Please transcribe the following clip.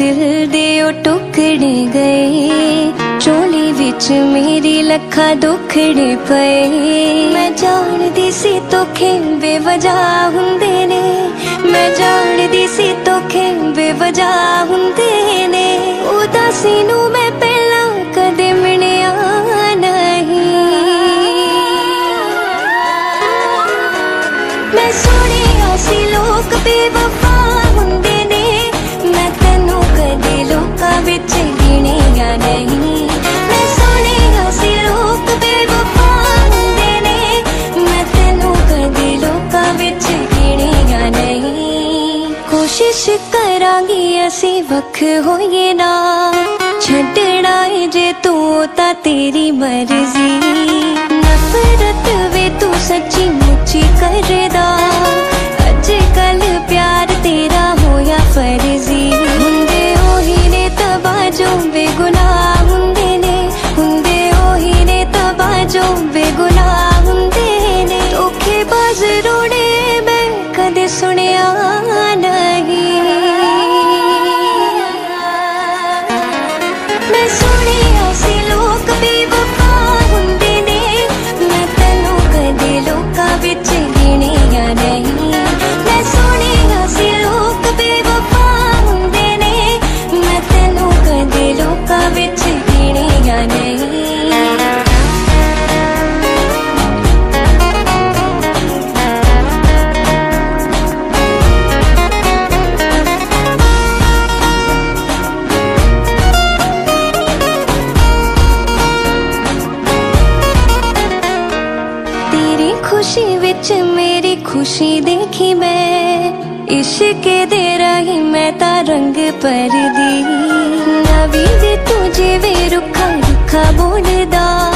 दिल दे ओ टुकड़े गए, चोली विच मेरी लखा दुखड़े पए। मैं जानदी सी तोखे बेवजह हुंदे ने, मैं जानदी सी तोखे बेवजह हुंदे ने। उदासी नू मैं पहला कदे मिलिया नहीं। मैं सोने आसी लोग बेवफा हुंदे ने, मैं तैनू कदे लोकां विच गिणिया नहीं। मैं सोने आसी लोग बेवफा हुंदे ने, मैं तैनू कदे लोकां विच गिणिया नहीं। कोशिश करांगी असी वख होइए ना, छड्डणा ए जे तूं तां तेरी मर्जी। नफरत वे तूं सच्ची मुच्ची करदा, अजकल प्यार तेरा होया फर्जी। हुंदे ओही ने तबाह जो बेगुनाह हुंदे ने, हुंदे ओही ने तबाह जो बेगुनाह हुंदे ने। धोखेबाज रोड़े मैं कदे सुनिया नहीं। मैं सुने ऐसे लोग बेवफा हुंदे ने, मैं तैनू कदे लोकां विच गिणिया नहीं। खुशी विच मेरी खुशी देखी मैं, इश्क दे रही मैं ता रंग पर दी। नवी दे तुझे वे रुखा रुखा बोलदा।